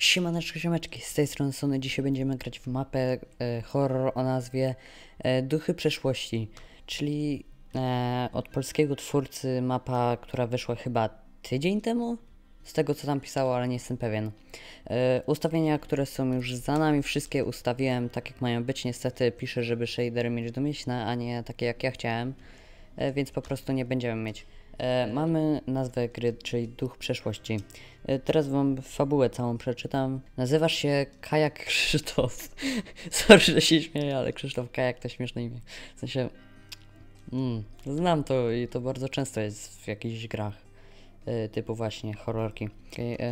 Siemaneczko, siemeczki, z tej strony Sony. Dzisiaj będziemy grać w mapę horror o nazwie Duchy Przeszłości, czyli od polskiego twórcy mapa, która wyszła chyba tydzień temu, z tego co tam pisało, ale nie jestem pewien. Ustawienia, które są już za nami, wszystkie ustawiłem tak jak mają być. Niestety piszę, żeby shadery mieć domyślne, a nie takie jak ja chciałem, więc po prostu nie będziemy mieć. Mamy nazwę gry, czyli Duch Przeszłości. Teraz wam fabułę całą przeczytam. Nazywasz się Kajak Krzysztof. Sorry, że się śmieję, ale Krzysztof Kajak to śmieszne imię. W sensie... znam to i to bardzo często jest w jakichś grach. Typu właśnie horrorki.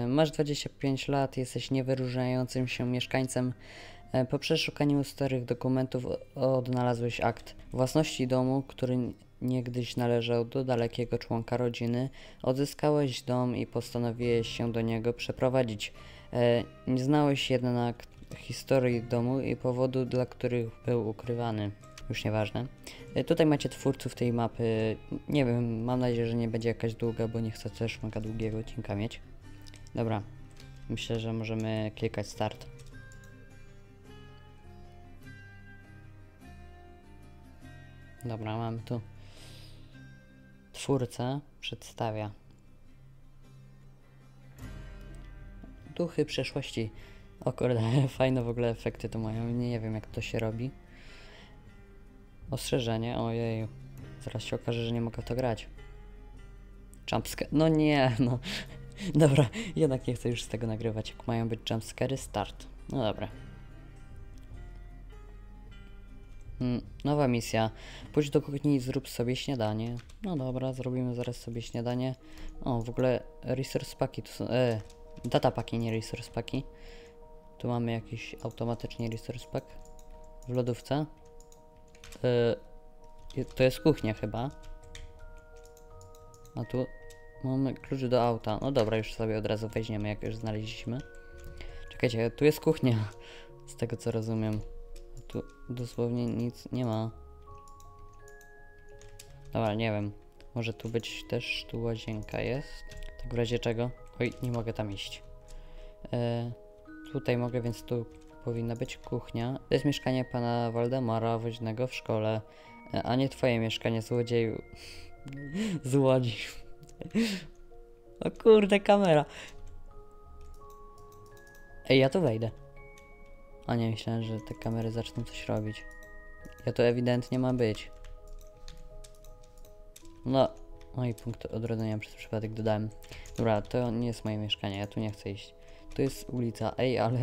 Masz 25 lat, jesteś niewyróżniającym się mieszkańcem. Po przeszukaniu starych dokumentów odnalazłeś akt własności domu, który niegdyś należał do dalekiego członka rodziny. Odzyskałeś dom i postanowiłeś się do niego przeprowadzić. Nie znałeś jednak historii domu i powodu, dla których był ukrywany. Już nieważne. Tutaj macie twórców tej mapy. Nie wiem, mam nadzieję, że nie będzie jakaś długa, bo nie chcę też mega długiego odcinka mieć. Dobra, myślę, że możemy klikać start. Dobra, mamy tu. Twórca przedstawia Duchy Przeszłości. O kurde, fajne w ogóle efekty to mają. Nie wiem jak to się robi. Ostrzeżenie, ojeju. Zaraz się okaże, że nie mogę w to grać. Jumpscare, no nie, no. Dobra, jednak nie chcę już z tego nagrywać. Jak mają być jumpscary, start. No dobra. Nowa misja. Pójdź do kuchni i zrób sobie śniadanie. No dobra, zrobimy zaraz sobie śniadanie. O, w ogóle resource paki tu są... data paki, nie resource paki. Tu mamy jakiś automatycznie resource pack. W lodówce. To jest kuchnia chyba. A tu mamy klucz do auta. No dobra, już sobie od razu weźmiemy, jak już znaleźliśmy. Czekajcie, tu jest kuchnia. Z tego co rozumiem. Tu dosłownie nic nie ma. Dobra, nie wiem. Może tu być też, tu łazienka jest. Tak w razie czego? Oj, nie mogę tam iść. Tutaj mogę, więc tu powinna być kuchnia. To jest mieszkanie pana Waldemara Woźnego w szkole. A nie twoje mieszkanie, złodzieju. Złodzi. O kurde, kamera. Ej, ja tu wejdę. A nie, myślałem, że te kamery zaczną coś robić. Ja to ewidentnie ma być. No, i punkt odrodzenia przez przypadek dodałem. Dobra, to nie jest moje mieszkanie, ja tu nie chcę iść. Tu jest ulica, ej, ale...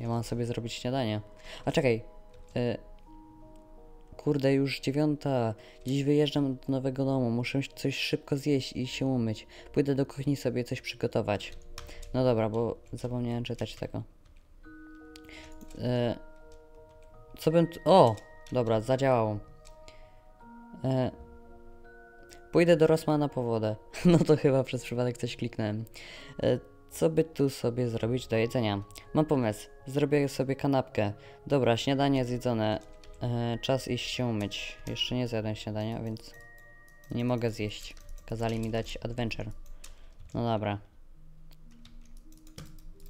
Ja mam sobie zrobić śniadanie. A czekaj. Kurde, już 9. Dziś wyjeżdżam do nowego domu, muszę coś szybko zjeść i się umyć. Pójdę do kuchni sobie coś przygotować. No dobra, bo zapomniałem czytać tego. Co bym... O! Dobra, zadziałało. Pójdę do Rossmana po wodę. No to chyba przez przypadek coś kliknąłem. Co by tu sobie zrobić do jedzenia? Mam pomysł. Zrobię sobie kanapkę. Dobra, śniadanie zjedzone. Czas iść się umyć. Jeszcze nie zjadłem śniadania, więc... nie mogę zjeść. Kazali mi dać adventure. No dobra.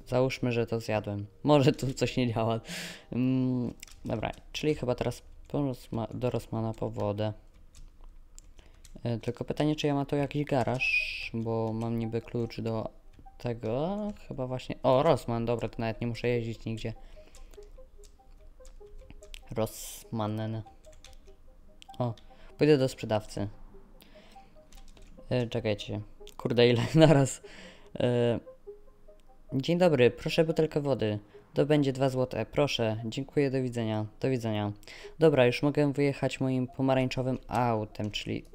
Załóżmy, że to zjadłem. Może tu coś nie działa. Dobra, czyli chyba teraz do Rossmana po wodę. Tylko pytanie, czy ja mam tu jakiś garaż, bo mam niby klucz do tego. Chyba właśnie... O, Rossmann, dobra, to nawet nie muszę jeździć nigdzie. Rossmannen. O, pójdę do sprzedawcy. Czekajcie. Kurde, ile naraz... Dzień dobry, proszę butelkę wody. To będzie 2 złote, proszę. Dziękuję, do widzenia. Do widzenia. Dobra, już mogę wyjechać moim pomarańczowym autem, czyli...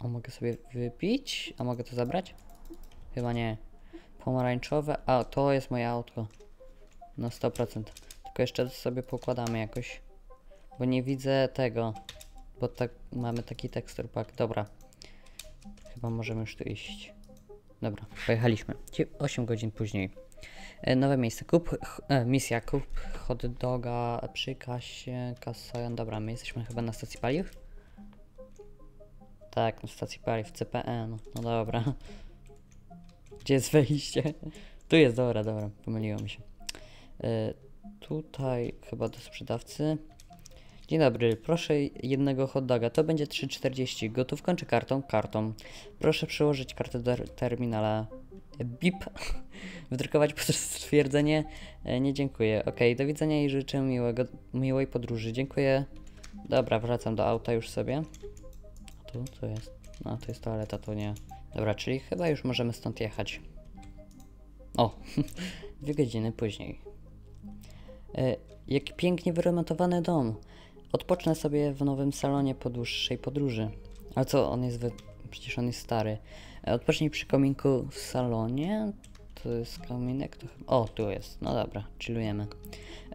O, mogę sobie wypić? A mogę to zabrać? Chyba nie. Pomarańczowe... A, to jest moje auto. No 100%. Tylko jeszcze sobie pokładamy jakoś. Bo nie widzę tego. Bo tak mamy taki tekstur pack. Dobra. Chyba możemy już tu iść. Dobra, pojechaliśmy. 8 godzin później. Nowe miejsce. Misja. Kup hot doga przy kasie. Kasa. Dobra, my jesteśmy chyba na stacji paliw? Tak, na stacji paliw. CPN. No dobra. Gdzie jest wejście? Tu jest, dobra, pomyliłam się. Tutaj chyba do sprzedawcy. Dzień dobry, proszę jednego hot doga. To będzie 3,40. Gotówką czy kartą? Kartą. Proszę przyłożyć kartę do terminala. Bip. Wydrukować potwierdzenie. Nie dziękuję. Ok, do widzenia i życzę miłej podróży. Dziękuję. Dobra, wracam do auta już sobie. A tu co jest? No, to jest toaleta, to nie. Dobra, czyli chyba już możemy stąd jechać. O, 2 godziny później. Jaki pięknie wyremontowany dom. Odpocznę sobie w nowym salonie po dłuższej podróży. A co, on jest... Przecież on jest stary. Odpocznij przy kominku w salonie. To jest kominek? To chyba... O, tu jest. No dobra, chillujemy.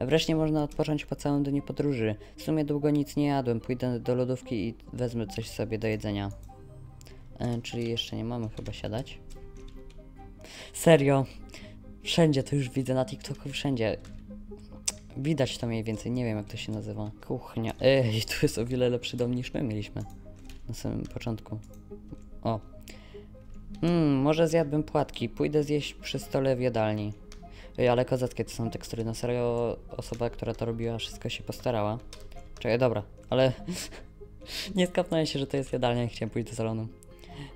Wreszcie można odpocząć po całym dniu podróży. W sumie długo nic nie jadłem. Pójdę do lodówki i wezmę coś sobie do jedzenia. Czyli jeszcze nie mamy chyba siadać. Serio. Wszędzie, to już widzę na TikToku, wszędzie. Widać to mniej więcej, nie wiem jak to się nazywa. Kuchnia. Ej, tu jest o wiele lepszy dom niż my mieliśmy na samym początku. O. Może zjadłbym płatki. Pójdę zjeść przy stole w jadalni. Ej, ale kozackie to są tekstury. No serio, osoba, która to robiła, wszystko się postarała. Czekaj, dobra, ale... nie skapnąłem się, że to jest jadalnia i chciałem pójść do salonu.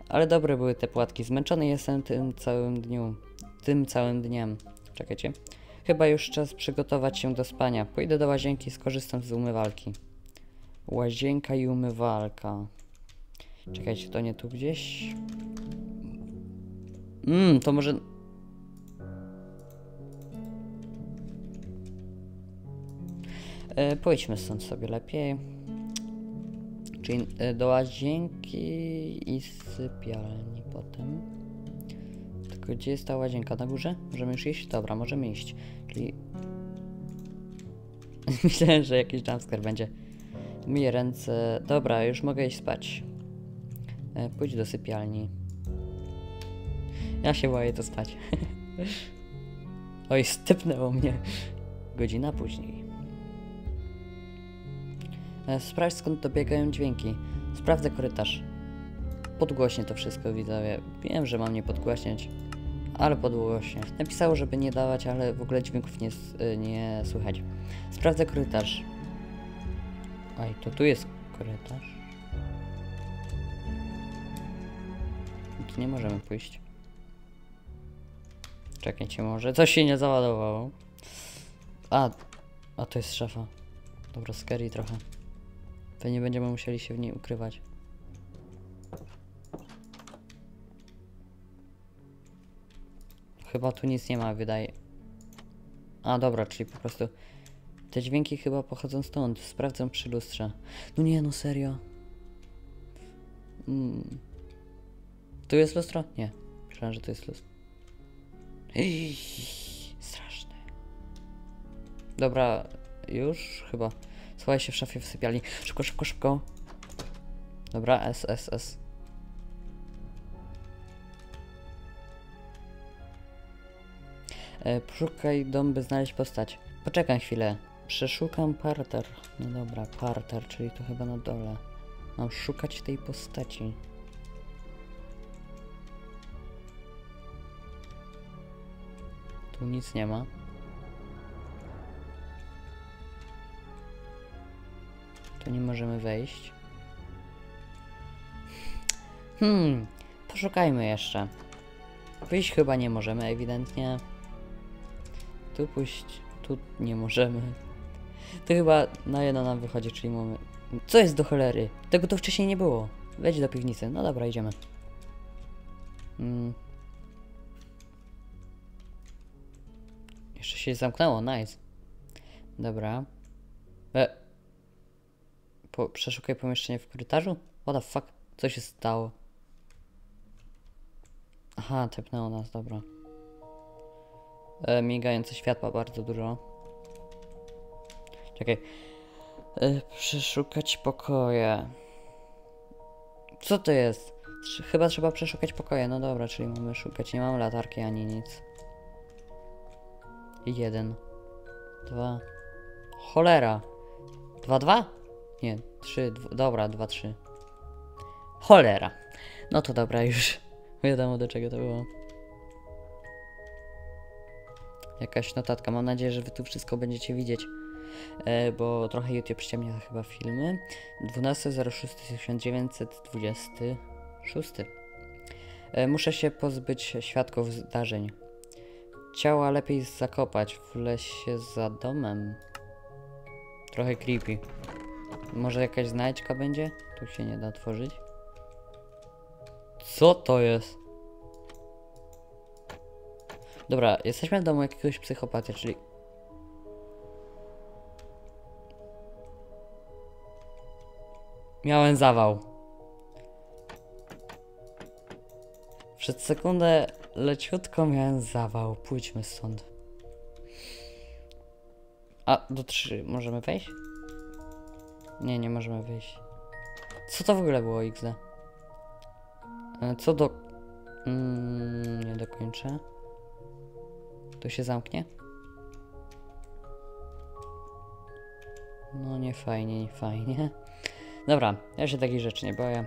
Ale dobre były te płatki. Zmęczony jestem tym całym dniem. Czekajcie. Chyba już czas przygotować się do spania. Pójdę do łazienki i skorzystam z umywalki. Łazienka i umywalka. Czekajcie, to nie tu gdzieś? To może... Pójdźmy stąd sobie lepiej. Czyli do łazienki i sypialni potem. Tylko gdzie jest ta łazienka? Na górze? Możemy już iść? Dobra, możemy iść. Czyli... myślałem, że jakiś jumpscare będzie. Myję ręce... Dobra, już mogę iść spać. Pójdź do sypialni. Ja się boję to spać. Oj, stypnęło mnie. Godzina później. Sprawdź skąd dobiegają dźwięki. Sprawdzę korytarz. Podgłośnie to wszystko widzę. Wiem, że mam nie podgłaśniać, ale podgłośnie. Napisało, żeby nie dawać, ale w ogóle dźwięków nie słychać. Sprawdzę korytarz. Oj, to tu jest korytarz. Tu nie możemy pójść. Czekajcie, może coś się nie załadowało. A to jest szafa. Dobra, scary trochę. To nie będziemy musieli się w niej ukrywać. Chyba tu nic nie ma, wydaje. A dobra, czyli po prostu te dźwięki chyba pochodzą stąd. Sprawdzę przy lustrze. No nie, no serio. Tu jest lustro? Nie. Myślałem, że to jest lustro. Ej, straszne. Dobra, już chyba. Schowaj się w szafie w sypialni. Szybko, szybko, szybko. Dobra, S. Szukaj dom, by znaleźć postać. Poczekam chwilę. Przeszukam parter. No dobra, parter, czyli to chyba na dole. Mam szukać tej postaci. Tu nic nie ma. Tu nie możemy wejść. Poszukajmy jeszcze. Wyjść chyba nie możemy, ewidentnie. Tu pójść, tu nie możemy. To chyba na jedno nam wychodzi, czyli mamy... Co jest do cholery? Tego to wcześniej nie było. Wejdź do piwnicy. No dobra, idziemy. Jeszcze się zamknęło, nice. Dobra. Przeszukaj pomieszczenie w korytarzu? What the fuck? Co się stało? Aha, tepnęło nas, dobra. Migające światła bardzo dużo. Czekaj. Przeszukać pokoje. Co to jest? Chyba trzeba przeszukać pokoje. No dobra, czyli mamy szukać. Nie mam latarki ani nic. 1, 2. Cholera. 2, 2? Nie, 3, dobra, 2, 3. Cholera. No to dobra, już wiadomo do czego to było. jakaś notatka. Mam nadzieję, że wy tu wszystko będziecie widzieć, bo trochę YouTube ściemnia chyba filmy. 12.06.1926. Muszę się pozbyć świadków zdarzeń. Ciała lepiej zakopać w lesie za domem. Trochę creepy. Może jakaś znajdźka będzie? Tu się nie da otworzyć. Co to jest? Dobra, jesteśmy w domu jakiegoś psychopaty, czyli... Miałem zawał. Przed sekundę leciutko miałem zawał. Pójdźmy stąd. A, do 3 możemy wejść? Nie, nie możemy wyjść. Co to w ogóle było, XD? Co do... nie dokończę. Tu się zamknie? No nie fajnie, nie fajnie. Dobra, ja się takich rzeczy nie boję.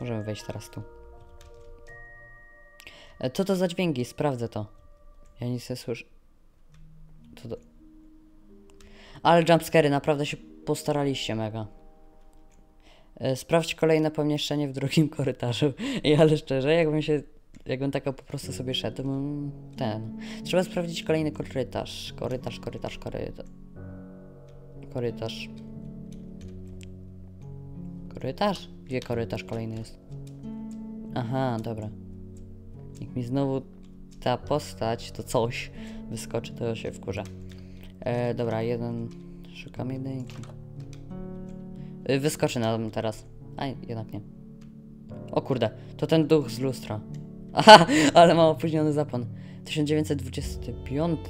Możemy wejść teraz tu. Co to za dźwięki? Sprawdzę to. Ja nic nie słyszę. Co to... Ale jumpscary, naprawdę się postaraliście mega. Sprawdź kolejne pomieszczenie w drugim korytarzu. I ale szczerze, jakbym tak po prostu sobie szedł, ten... Trzeba sprawdzić kolejny korytarz. Korytarz? Gdzie korytarz kolejny jest? Aha, dobra. Jak mi znowu ta postać, to coś wyskoczy, to się wkurzę. Dobra, jeden... Szukam jedynki. Wyskoczy nam teraz. A, jednak nie. O kurde, to ten duch z lustra. Aha, ale mam opóźniony zapon. 1925,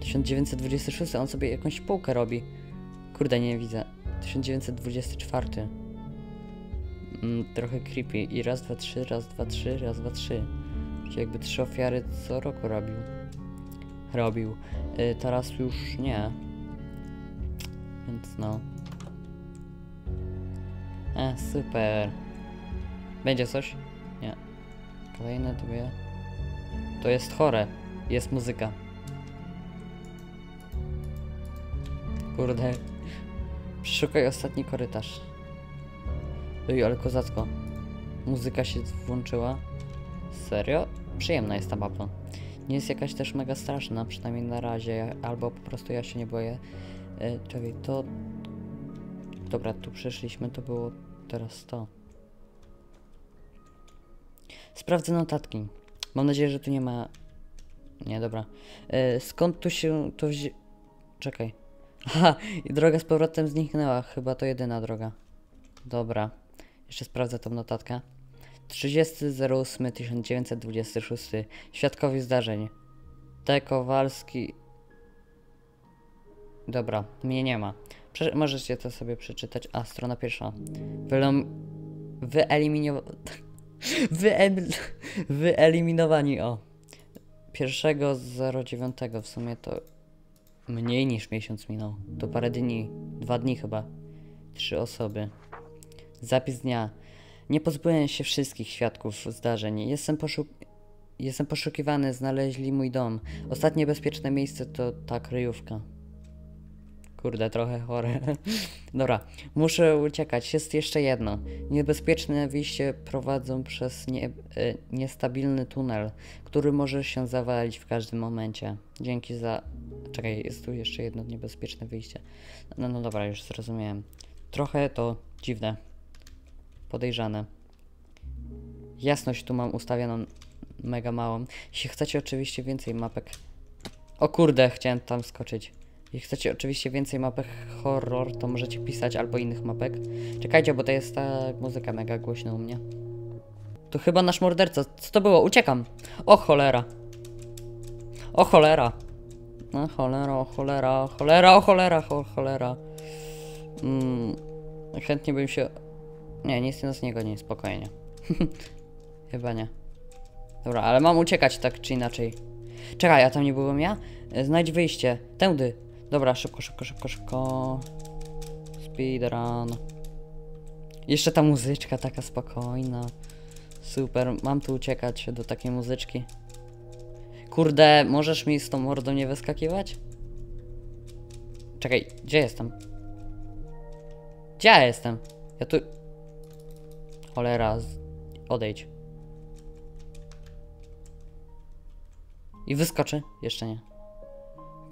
1926, on sobie jakąś półkę robi. Kurde, nie widzę. 1924. Trochę creepy. I raz, dwa, trzy, raz, dwa, trzy, raz, dwa, trzy. Czyli jakby 3 ofiary co roku robił. Teraz już nie. Więc no. Super. Będzie coś? Nie. Kolejne dwie. To jest chore. Jest muzyka. Kurde. Szukaj ostatni korytarz. Oj, ale kozacko. Muzyka się włączyła. Serio? Przyjemna jest ta mapa. Nie jest jakaś też mega straszna, przynajmniej na razie. Albo po prostu ja się nie boję. Czekaj, to... Dobra, tu przeszliśmy, to było teraz to. Sprawdzę notatki. Mam nadzieję, że tu nie ma... Nie, dobra. Skąd tu się... to wzi... Czekaj. Aha, i droga z powrotem zniknęła. Chyba to jedyna droga. Dobra. Jeszcze sprawdzę tą notatkę. 30.08.1926. Świadkowie zdarzeń. T. Kowalski... Dobra, mnie nie ma. Możecie to sobie przeczytać. A, strona pierwsza. Wyeliminowani o 1.09. W sumie to mniej niż miesiąc minął. To parę dni. 2 dni chyba. 3 osoby. Zapis dnia. Nie pozbyłem się wszystkich świadków zdarzeń. Jestem poszukiwany. Znaleźli mój dom. Ostatnie bezpieczne miejsce to ta kryjówka. Kurde, trochę chore. Dobra, muszę uciekać. Jest jeszcze jedno. Niebezpieczne wyjście prowadzą przez niestabilny tunel, który może się zawalić w każdym momencie. Dzięki za... Czekaj, jest tu jeszcze jedno niebezpieczne wyjście. No dobra, już zrozumiałem. Trochę to dziwne. Podejrzane. Jasność tu mam ustawioną mega małą. Jeśli chcecie oczywiście więcej mapek... O kurde, chciałem tam skoczyć. Jeśli chcecie oczywiście więcej mapek horror, to możecie pisać, albo innych mapek. Czekajcie, bo to jest ta muzyka mega głośna u mnie. To chyba nasz morderca. Co to było? Uciekam! O cholera! O cholera! No cholera, o cholera, o cholera, o cholera, o cholera. Chętnie bym się... Nie, nic nas nie goni, spokojnie. Chyba nie. Dobra, ale mam uciekać tak czy inaczej. Czekaj, a tam nie byłem ja? Znajdź wyjście. Tędy. Dobra, szybko, szybko, szybko, szybko. Speedrun. Jeszcze ta muzyczka taka spokojna. Super, mam tu uciekać do takiej muzyczki. Kurde, możesz mi z tą mordą nie wyskakiwać? Czekaj, gdzie jestem? Gdzie ja jestem? Ja tu... Cholera, odejdź. I wyskoczy? Jeszcze nie.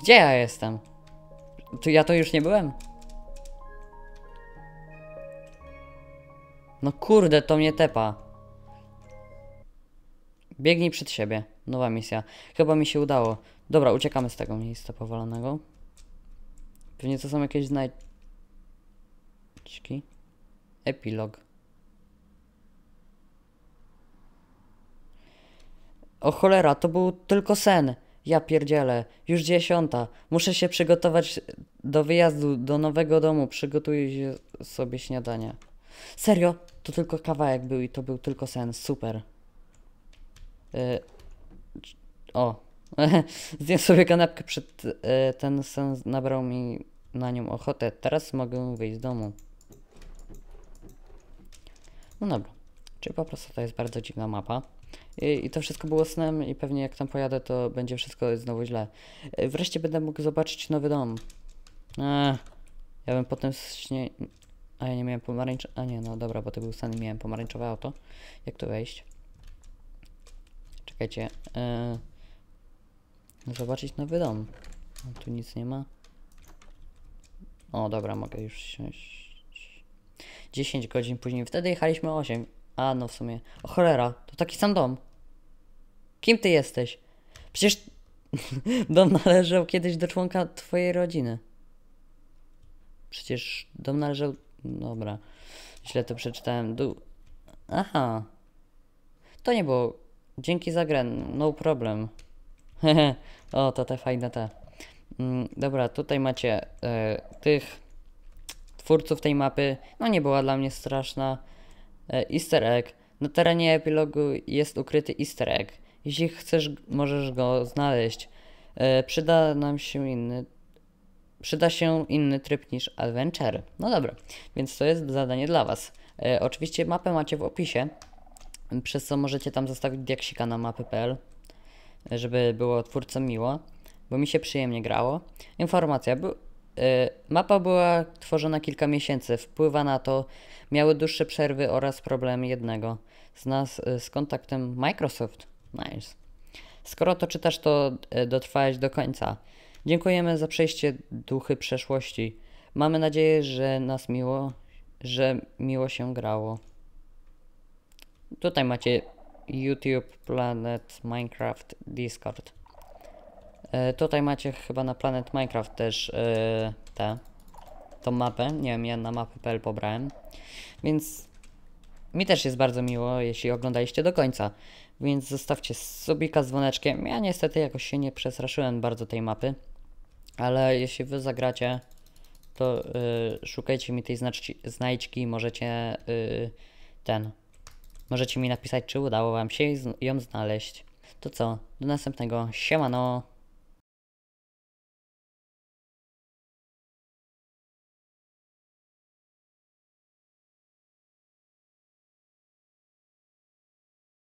Gdzie ja jestem? Tu ja to już nie byłem? No kurde, to mnie tepa. Biegnij przed siebie. Nowa misja. Chyba mi się udało. Dobra, uciekamy z tego miejsca powalonego. Pewnie to są jakieś znajdźki. Epilog. O cholera, to był tylko sen. Ja pierdzielę. Już 10:00. Muszę się przygotować do wyjazdu, do nowego domu. Przygotuję sobie śniadanie. Serio? To tylko kawałek był i to był tylko sen. Super. O. Zdjąłem sobie kanapkę przed... Ten sen nabrał mi na nią ochotę. Teraz mogę wyjść z domu. No dobra. Czyli po prostu to jest bardzo dziwna mapa. I to wszystko było snem i pewnie jak tam pojadę, to będzie wszystko znowu źle. Wreszcie będę mógł zobaczyć nowy dom. Ja bym potem śnie... A ja nie miałem pomarańcza... A nie, no dobra, bo to był sen i miałem pomarańczowe auto. Jak tu wejść? Czekajcie. Zobaczyć nowy dom. No, tu nic nie ma. O, dobra, mogę już siąść. 10 godzin później. Wtedy jechaliśmy 8. A, no w sumie. O cholera, to taki sam dom. Kim ty jesteś? Przecież dom należał kiedyś do członka twojej rodziny. Przecież dom należał... Dobra. Źle to przeczytałem. Aha. To nie było... Dzięki za grę. No problem. O, to te fajne te. Dobra, tutaj macie tych twórców tej mapy. No nie była dla mnie straszna. Easter egg. Na terenie epilogu jest ukryty easter egg. Jeśli chcesz, możesz go znaleźć. Przyda się inny tryb niż Adventure. No dobra, więc to jest zadanie dla was. Oczywiście mapę macie w opisie, przez co możecie tam zostawić diaksika na mapy.pl, żeby było twórcom miło, bo mi się przyjemnie grało. Informacja. Mapa była tworzona kilka miesięcy, wpływa na to miały dłuższe przerwy oraz problem jednego z nas z kontaktem Microsoft. Nice. Skoro to czytasz, to dotrwałeś do końca. Dziękujemy za przejście Duchy Przeszłości. Mamy nadzieję, że miło się grało. Tutaj macie YouTube, Planet Minecraft, Discord. Tutaj macie chyba na Planet Minecraft też tą mapę. Nie wiem, ja na mapy.pl pobrałem. Więc mi też jest bardzo miło, jeśli oglądaliście do końca. Więc zostawcie subika z dzwoneczkiem. Ja niestety jakoś się nie przestraszyłem bardzo tej mapy. Ale jeśli wy zagracie, to szukajcie mi tej znajdźki i możecie Możecie mi napisać, czy udało wam się ją znaleźć. To co? Do następnego. Siemano!